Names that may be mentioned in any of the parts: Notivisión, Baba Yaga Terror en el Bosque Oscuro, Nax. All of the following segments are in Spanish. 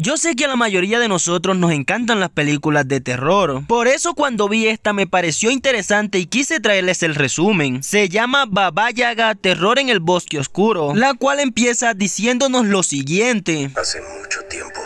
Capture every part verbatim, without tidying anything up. Yo sé que a la mayoría de nosotros nos encantan las películas de terror, por eso cuando vi esta me pareció interesante y quise traerles el resumen. Se llama Baba Yaga Terror en el Bosque Oscuro, la cual empieza diciéndonos lo siguiente. Hace mucho tiempo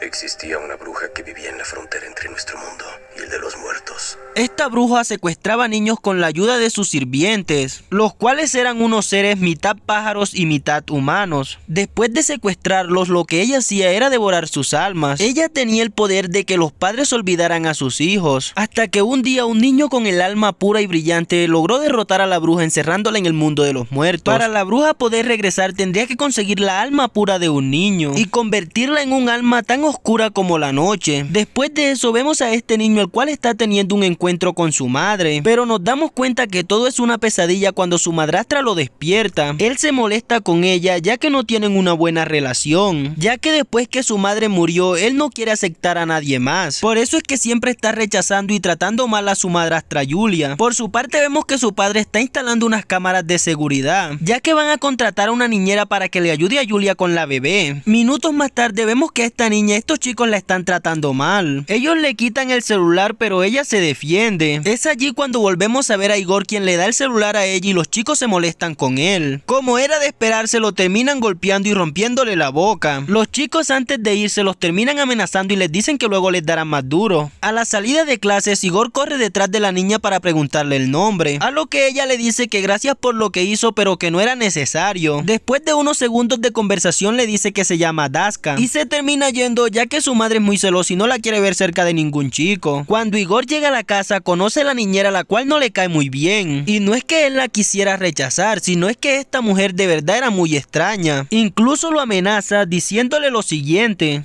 existía una bruja que vivía en la frontera entre nuestro mundo y el de los muertos. Esta bruja secuestraba niños con la ayuda de sus sirvientes, los cuales eran unos seres mitad pájaros y mitad humanos. Después de secuestrarlos, lo que ella hacía era devorar sus almas. Ella tenía el poder de que los padres olvidaran a sus hijos, hasta que un día un niño con el alma pura y brillante logró derrotar a la bruja encerrándola en el mundo de los muertos. Para la bruja poder regresar, tendría que conseguir la alma pura de un niño y convertirla en un alma tan oscura como la noche. Después de eso vemos a este niño, el cual está teniendo un encuentro con su madre, pero nos damos cuenta que todo es una pesadilla cuando su madrastra lo despierta. Él se molesta con ella ya que no tienen una buena relación, ya que después que su madre murió él no quiere aceptar a nadie más. Por eso es que siempre está rechazando y tratando mal a su madrastra Julia. Por su parte vemos que su padre está instalando unas cámaras de seguridad, ya que van a contratar a una niñera para que le ayude a Julia con la bebé. Minutos más tarde vemos que a esta niña estos chicos la están tratando mal. Ellos le quitan el celular, pero ella se defiende. Es allí cuando volvemos a ver a Igor, quien le da el celular a ella y los chicos se molestan con él. Como era de esperarse, lo terminan golpeando y rompiéndole la boca. Los chicos antes de irse los terminan amenazando y les dicen que luego les darán más duro. A la salida de clases, Igor corre detrás de la niña para preguntarle el nombre, a lo que ella le dice que gracias por lo que hizo pero que no era necesario. Después de unos segundos de conversación le dice que se llama Daska y se termina yendo, ya que su madre es muy celosa y no la quiere ver cerca de ningún chico. Cuando Igor llega a la casa conoce a la niñera, la cual no le cae muy bien, y no es que él la quisiera rechazar, sino es que esta mujer de verdad era muy extraña. Incluso lo amenaza diciéndole lo siguiente.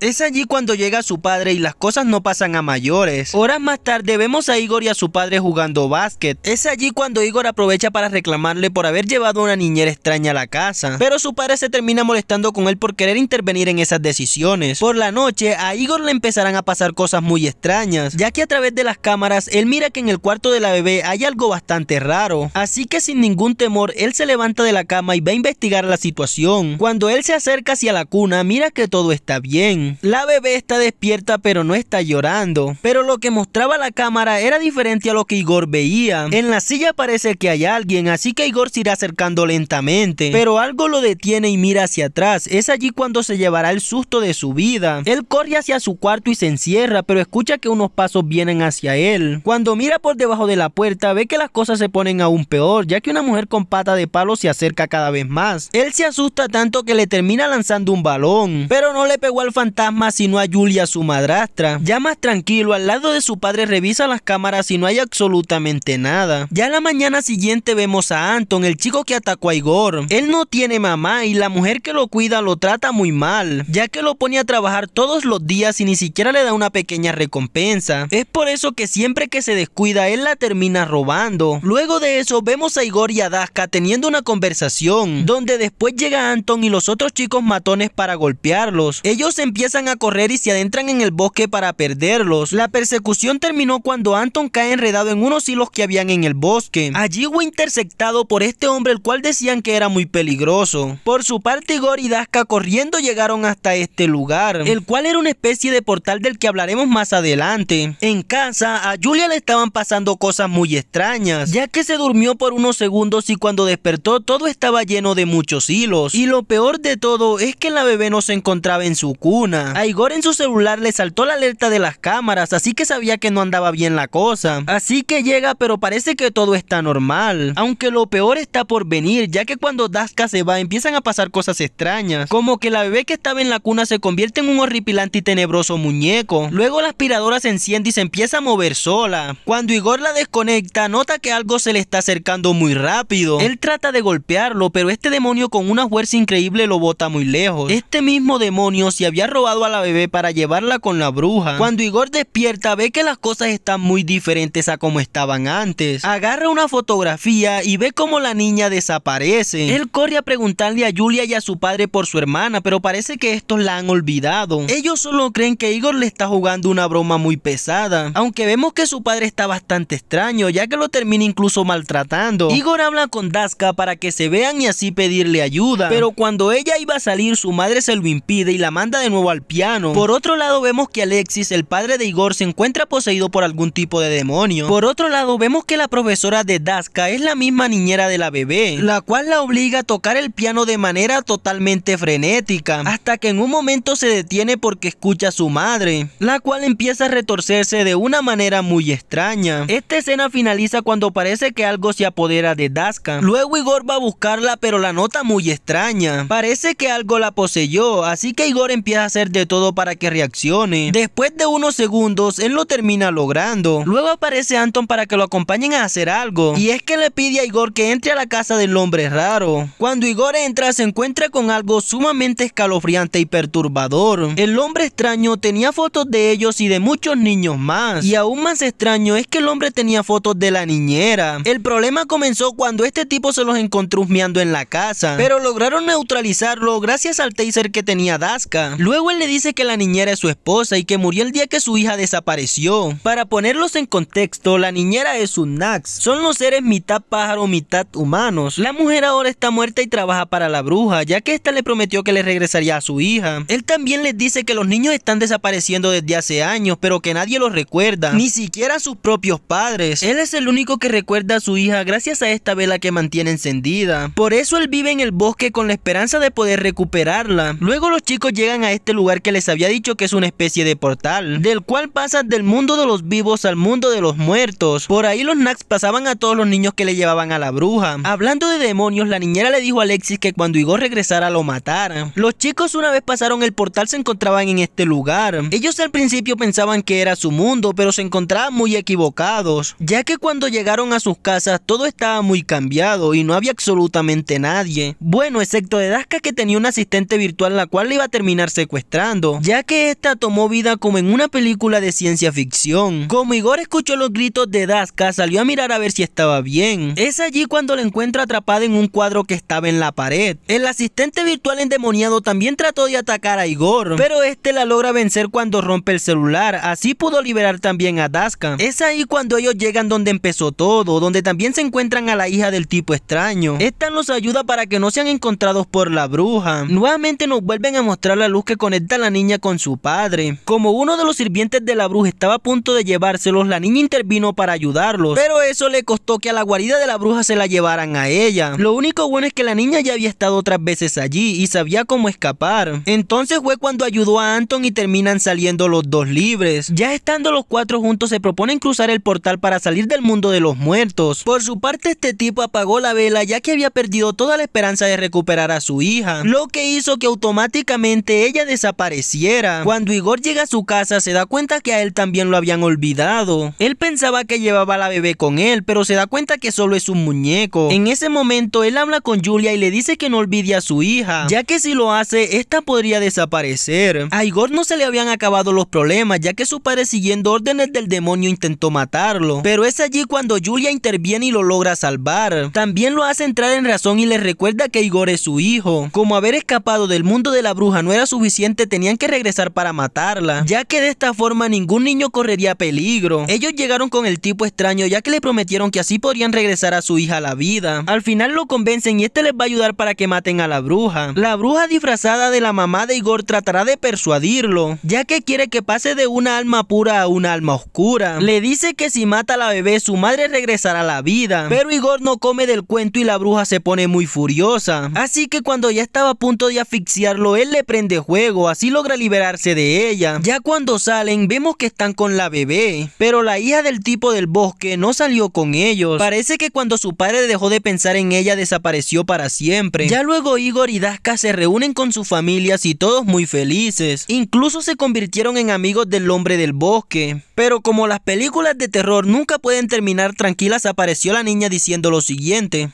Es allí cuando llega su padre y las cosas no pasan a mayores. Horas más tarde vemos a Igor y a su padre jugando básquet. Es allí cuando Igor aprovecha para reclamarle por haber llevado a una niñera extraña a la casa, pero su padre se termina molestando con él por querer intervenir en esas decisiones. Por la noche a Igor le empezarán a pasar cosas muy extrañas, ya que a través de las cámaras él mira que en el cuarto de la bebé hay algo bastante raro. Así que sin ningún temor él se levanta de la cama y va a investigar la situación. Cuando él se acerca hacia la cuna mira que todo está bien. La bebé está despierta pero no está llorando, pero lo que mostraba la cámara era diferente a lo que Igor veía. En la silla parece que hay alguien, así que Igor se irá acercando lentamente, pero algo lo detiene y mira hacia atrás. Es allí cuando se llevará el susto de su vida. Él corre hacia su cuarto y se encierra, pero escucha que unos pasos vienen hacia él. Cuando mira por debajo de la puerta ve que las cosas se ponen aún peor, ya que una mujer con pata de palo se acerca cada vez más. Él se asusta tanto que le termina lanzando un balón, pero no le pegó al fantasma sino a Julia, su madrastra. Ya más tranquilo, al lado de su padre revisa las cámaras y no hay absolutamente nada. Ya la mañana siguiente vemos a Anton, el chico que atacó a Igor. Él no tiene mamá y la mujer que lo cuida lo trata muy mal, ya que lo pone a trabajar todos los días y ni siquiera le da una pequeña recompensa. Es por eso que siempre que se descuida él la termina robando. Luego de eso vemos a Igor y a Daska teniendo una conversación, donde después llega Anton y los otros chicos matones para golpearlos. Ellos empiezan a correr y se adentran en el bosque para perderlos. La persecución terminó cuando Anton cae enredado en unos hilos que habían en el bosque. Allí fue interceptado por este hombre, el cual decían que era muy peligroso. Por su parte Igor y Daska corriendo llegaron hasta este lugar, el cual era una especie de portal del que hablaremos más adelante. En casa a Julia le estaban pasando cosas muy extrañas, ya que se durmió por unos segundos y cuando despertó todo estaba lleno de muchos hilos. Y lo peor de todo es que la bebé no se encontraba en su cuna. A Igor en su celular le saltó la alerta de las cámaras, así que sabía que no andaba bien la cosa. Así que llega, pero parece que todo está normal, aunque lo peor está por venir, ya que cuando Daska se va empiezan a pasar cosas extrañas, como que la bebé que estaba en la cuna se convierte en un horripilante y tenebroso muñeco. Luego la aspiradora se enciende y se empieza a mover sola. Cuando Igor la desconecta nota que algo se le está acercando muy rápido. Él trata de golpearlo, pero este demonio con una fuerza increíble lo bota muy lejos. Este mismo demonio se había robado robado a la bebé para llevarla con la bruja. Cuando Igor despierta, ve que las cosas están muy diferentes a como estaban antes. Agarra una fotografía y ve cómo la niña desaparece. Él corre a preguntarle a Julia y a su padre por su hermana, pero parece que estos la han olvidado. Ellos solo creen que Igor le está jugando una broma muy pesada, aunque vemos que su padre está bastante extraño, ya que lo termina incluso maltratando. Igor habla con Daska para que se vean y así pedirle ayuda, pero cuando ella iba a salir, su madre se lo impide y la manda de nuevo al piano. Por otro lado, vemos que Alexis, el padre de Igor, se encuentra poseído por algún tipo de demonio. Por otro lado, vemos que la profesora de Daska es la misma niñera de la bebé, la cual la obliga a tocar el piano de manera totalmente frenética, hasta que en un momento se detiene porque escucha a su madre, la cual empieza a retorcerse de una manera muy extraña. Esta escena finaliza cuando parece que algo se apodera de Daska. Luego Igor va a buscarla, pero la nota muy extraña. Parece que algo la poseyó, así que Igor empieza a hacer de todo para que reaccione. Después de unos segundos, él lo termina logrando. Luego aparece Anton para que lo acompañen a hacer algo, y es que le pide a Igor que entre a la casa del hombre raro. Cuando Igor entra, se encuentra con algo sumamente escalofriante y perturbador. El hombre extraño tenía fotos de ellos y de muchos niños más, y aún más extraño es que el hombre tenía fotos de la niñera. El problema comenzó cuando este tipo se los encontró husmeando en la casa, pero lograron neutralizarlo gracias al taser que tenía Daska. Luego él le dice que la niñera es su esposa y que murió el día que su hija desapareció. Para ponerlos en contexto, la niñera es un Nax, son los seres mitad pájaro, mitad humanos. La mujer ahora está muerta y trabaja para la bruja, ya que esta le prometió que le regresaría a su hija. Él también les dice que los niños están desapareciendo desde hace años, pero que nadie los recuerda, ni siquiera a sus propios padres. Él es el único que recuerda a su hija gracias a esta vela que mantiene encendida. Por eso él vive en el bosque con la esperanza de poder recuperarla. Luego los chicos llegan a este lugar que les había dicho que es una especie de portal, del cual pasan del mundo de los vivos al mundo de los muertos. Por ahí los Nax pasaban a todos los niños que le llevaban a la bruja. Hablando de demonios, la niñera le dijo a Alexis que cuando Igor regresara lo matara. Los chicos, una vez pasaron el portal, se encontraban en este lugar. Ellos al principio pensaban que era su mundo, pero se encontraban muy equivocados, ya que cuando llegaron a sus casas todo estaba muy cambiado y no había absolutamente nadie. Bueno, excepto de Daska, que tenía una asistente virtual la cual le iba a terminar secuestrando, ya que esta tomó vida como en una película de ciencia ficción. Como Igor escuchó los gritos de Daska, salió a mirar a ver si estaba bien. Es allí cuando la encuentra atrapada en un cuadro que estaba en la pared. El asistente virtual endemoniado también trató de atacar a Igor, pero este la logra vencer cuando rompe el celular, así pudo liberar también a Daska. Es ahí cuando ellos llegan donde empezó todo, donde también se encuentran a la hija del tipo extraño. Esta los ayuda para que no sean encontrados por la bruja. Nuevamente nos vuelven a mostrar la luz que conecta a la niña con su padre. Como uno de los sirvientes de la bruja estaba a punto de llevárselos, la niña intervino para ayudarlos, pero eso le costó que a la guarida de la bruja se la llevaran a ella. Lo único bueno es que la niña ya había estado otras veces allí y sabía cómo escapar. Entonces fue cuando ayudó a Anton y terminan saliendo los dos libres. Ya estando los cuatro juntos, se proponen cruzar el portal para salir del mundo de los muertos. Por su parte, este tipo apagó la vela, ya que había perdido toda la esperanza de recuperar a su hija, lo que hizo que automáticamente ella desapareciera. Cuando Igor llega a su casa, se da cuenta que a él también lo habían olvidado. Él pensaba que llevaba a la bebé con él, pero se da cuenta que solo es un muñeco. En ese momento él habla con Julia y le dice que no olvide a su hija, ya que si lo hace, esta podría desaparecer. A Igor no se le habían acabado los problemas, ya que su padre, siguiendo órdenes del demonio, intentó matarlo, pero es allí cuando Julia interviene y lo logra salvar. También lo hace entrar en razón y les recuerda que Igor es su hijo. Como haber escapado del mundo de la bruja no era suficiente, tenían que regresar para matarla, ya que de esta forma ningún niño correría peligro. Ellos llegaron con el tipo extraño, ya que le prometieron que así podrían regresar a su hija a la vida. Al final lo convencen y este les va a ayudar para que maten a la bruja. La bruja, disfrazada de la mamá de Igor, tratará de persuadirlo, ya que quiere que pase de una alma pura a una alma oscura. Le dice que si mata a la bebé, su madre regresará a la vida, pero Igor no come del cuento y la bruja se pone muy furiosa, así que cuando ya estaba a punto de asfixiarlo, él le prende fuego, así logra liberarse de ella. Ya cuando salen, vemos que están con la bebé, pero la hija del tipo del bosque no salió con ellos. Parece que cuando su padre dejó de pensar en ella, desapareció para siempre. Ya luego Igor y Daska se reúnen con sus familias y todos muy felices, incluso se convirtieron en amigos del hombre del bosque. Pero como las películas de terror nunca pueden terminar tranquilas, apareció la niña diciendo lo siguiente: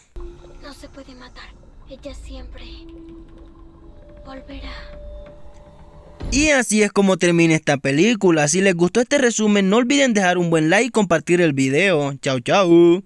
no se puede matar, ella siempre volverá. Y así es como termina esta película. Si les gustó este resumen, no olviden dejar un buen like y compartir el video. Chau, chau.